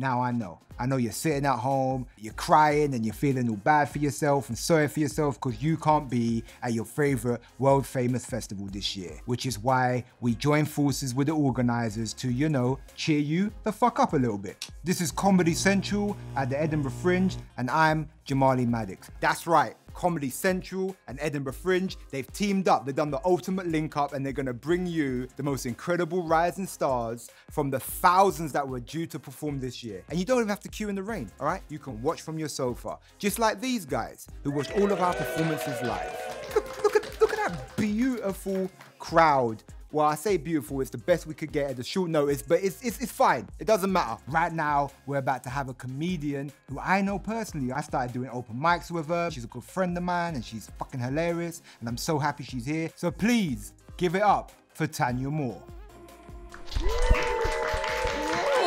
Now I know. I know you're sitting at home, you're crying and you're feeling all bad for yourself and sorry for yourself because you can't be at your favorite world famous festival this year, which is why we join forces with the organizers to, you know, cheer you the fuck up a little bit. This is Comedy Central at the Edinburgh Fringe and I'm Jamali Maddix. That's right. Comedy Central and Edinburgh Fringe, they've teamed up, they've done the ultimate link up and they're gonna bring you the most incredible rising stars from the thousands that were due to perform this year. And you don't even have to queue in the rain, all right? You can watch from your sofa, just like these guys who watched all of our performances live. Look at that beautiful crowd. Well, I say beautiful, it's the best we could get at the short notice, but it's fine, it doesn't matter. Right now, we're about to have a comedian who I know personally. I started doing open mics with her. She's a good friend of mine and she's fucking hilarious and I'm so happy she's here. So please, give it up for Thanyia Moore.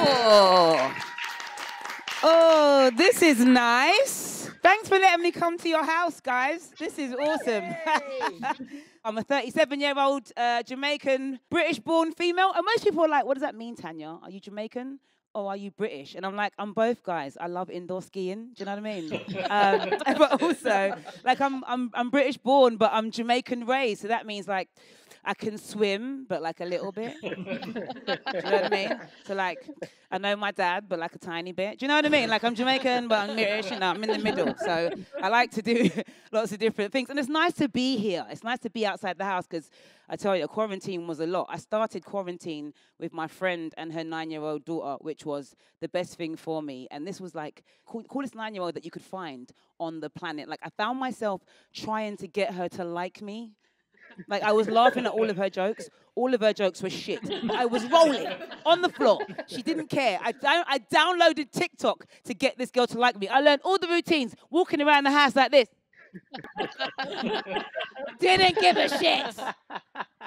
Oh, oh, this is nice. Thanks for letting me come to your house, guys. This is awesome. I'm a 37-year-old Jamaican, British-born female. And most people are like, what does that mean, Thanyia? Are you Jamaican or are you British? And I'm like, I'm both, guys. I love indoor skiing. Do you know what I mean? But also, like, I'm British-born, but I'm Jamaican-raised. So that means, like, I can swim, but, like, a little bit. Do you know what I mean? So, like, I know my dad, but, like, a tiny bit. Do you know what I mean? Like, I'm Jamaican, but I'm British, and I'm in the middle. So I like to do lots of different things. And it's nice to be here. It's nice to be outside the house, because I tell you, quarantine was a lot. I started quarantine with my friend and her 9-year-old daughter, which was the best thing for me. And this was, like, coolest 9-year-old that you could find on the planet. Like, I found myself trying to get her to like me. Like, I was laughing at all of her jokes. All of her jokes were shit. I was rolling on the floor. She didn't care. I downloaded TikTok to get this girl to like me. I learned all the routines, walking around the house like this. Didn't give a shit.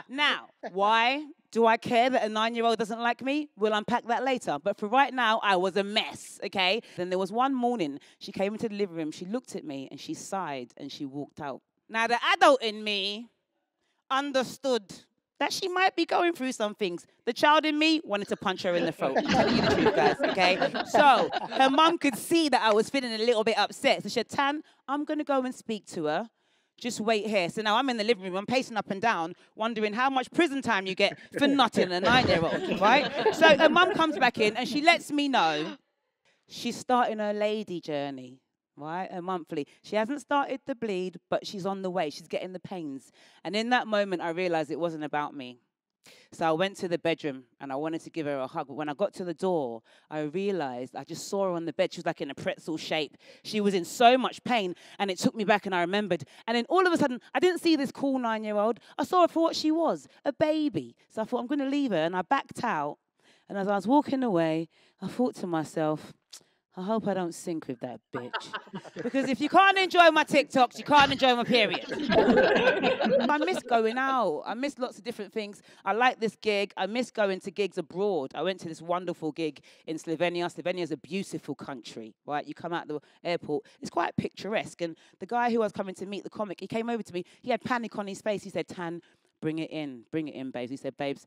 Now, why do I care that a 9-year-old doesn't like me? We'll unpack that later. But for right now, I was a mess, okay? Then there was one morning, she came into the living room, she looked at me, and she sighed, and she walked out. Now, the adult in me understood that she might be going through some things. The child in me wanted to punch her in the throat. I'm telling you the truth, guys, okay? So her mum could see that I was feeling a little bit upset. So she said, Tan, I'm going to go and speak to her. Just wait here. So now I'm in the living room, I'm pacing up and down, wondering how much prison time you get for nutting a 9-year-old, right? So her mum comes back in and she lets me know she's starting her lady journey. Right, a monthly. She hasn't started the bleed, but she's on the way. She's getting the pains. And in that moment, I realized it wasn't about me. So I went to the bedroom, and I wanted to give her a hug. But when I got to the door, I realized I just saw her on the bed. She was like in a pretzel shape. She was in so much pain, and it took me back, and I remembered. And then all of a sudden, I didn't see this cool 9-year-old. I saw her for what she was, a baby. So I thought, I'm going to leave her, and I backed out. And as I was walking away, I thought to myself, I hope I don't sync with that bitch. Because if you can't enjoy my TikToks, you can't enjoy my period. I miss going out. I miss lots of different things. I like this gig. I miss going to gigs abroad. I went to this wonderful gig in Slovenia. Slovenia is a beautiful country, right? You come out the airport. It's quite picturesque. And the guy who I was coming to meet, the comic, he came over to me. He had panic on his face. He said, Tan, bring it in, babes. He said, babes,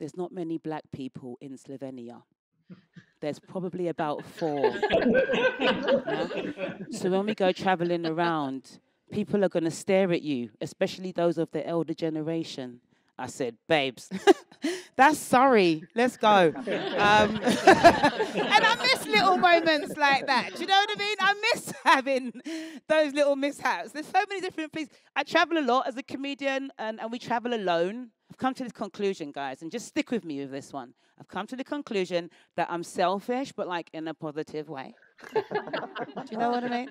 there's not many black people in Slovenia. There's probably about 4. Yeah? So when we go traveling around, people are going to stare at you, especially those of the elder generation. I said, babes, that's sorry. Let's go. And I miss little moments like that. Do you know what I mean? I miss having those little mishaps. There's so many different things. I travel a lot as a comedian, and we travel alone. I've come to this conclusion, guys, and just stick with me with this one. I've come to the conclusion that I'm selfish, but, like, in a positive way. Do you know what I mean?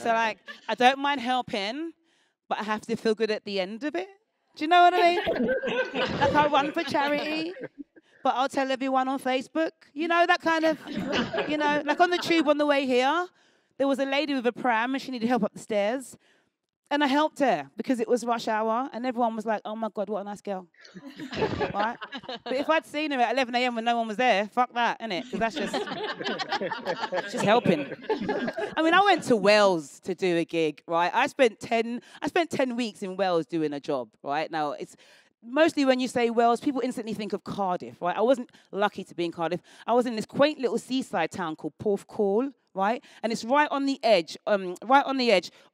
So, like, I don't mind helping, but I have to feel good at the end of it. Do you know what I mean? Like, I run for charity, but I'll tell everyone on Facebook. You know, that kind of, you know, like on the tube on the way here, there was a lady with a pram, and she needed help up the stairs. And I helped her because it was rush hour, and everyone was like, oh my God, what a nice girl. Right? But if I'd seen her at 11 AM when no one was there, fuck that, innit? Because that's just helping. I mean, I went to Wales to do a gig, right? I spent 10 weeks in Wales doing a job, right? Now, it's mostly when you say Wales, people instantly think of Cardiff, right? I wasn't lucky to be in Cardiff. I was in this quaint little seaside town called Porthcawl, right? And it's right on the edge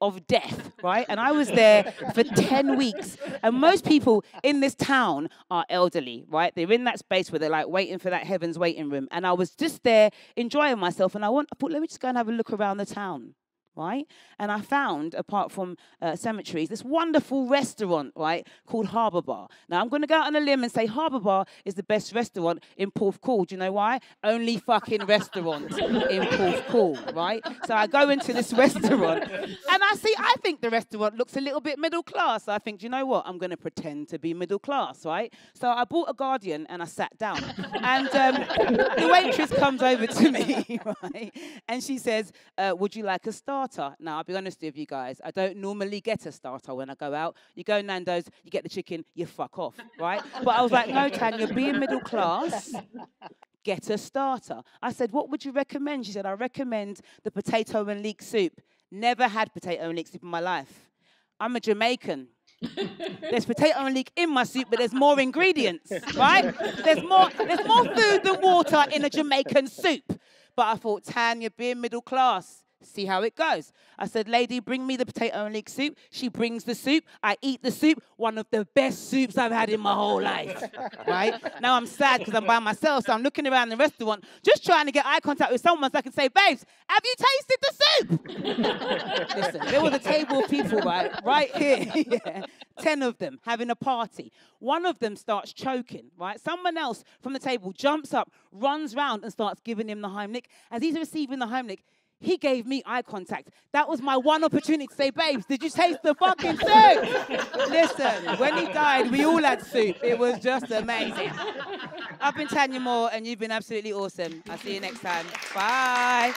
of death, right? And I was there for 10 weeks. And most people in this town are elderly, right? They're in that space where they're like waiting for that heaven's waiting room. And I was just there enjoying myself. And I thought, let me just go and have a look around the town. Right? And I found, apart from cemeteries, this wonderful restaurant, right, called Harbour Bar. Now, I'm going to go out on a limb and say Harbour Bar is the best restaurant in Porthcawl. Do you know why? Only fucking restaurant in Porthcawl, right? So I go into this restaurant and I think the restaurant looks a little bit middle class. So I think, do you know what? I'm going to pretend to be middle class, right? So I bought a Guardian and I sat down. And the waitress comes over to me, right? And she says, would you like a starter? Now, I'll be honest with you guys, I don't normally get a starter when I go out. You go Nando's, you get the chicken, you fuck off, right? But I was like, no, Thanyia, being middle class, get a starter. I said, what would you recommend? She said, I recommend the potato and leek soup. Never had potato and leek soup in my life. I'm a Jamaican. There's potato and leek in my soup, but there's more ingredients, right? There's more food than water in a Jamaican soup. But I thought, Thanyia, being middle class, see how it goes. I said, lady, bring me the potato and leek soup. She brings the soup. I eat the soup. One of the best soups I've had in my whole life, right? Now I'm sad because I'm by myself, so I'm looking around the restaurant, just trying to get eye contact with someone so I can say, babes, have you tasted the soup? Listen, there was a table of people, right here. Yeah. 10 of them having a party. One of them starts choking, right? Someone else from the table jumps up, runs round and starts giving him the Heimlich. As he's receiving the Heimlich, he gave me eye contact. That was my one opportunity to say, babes, did you taste the fucking soup? Listen, when he died, we all had soup. It was just amazing. I've been Thanyia Moore, and you've been absolutely awesome. I'll see you next time. Bye.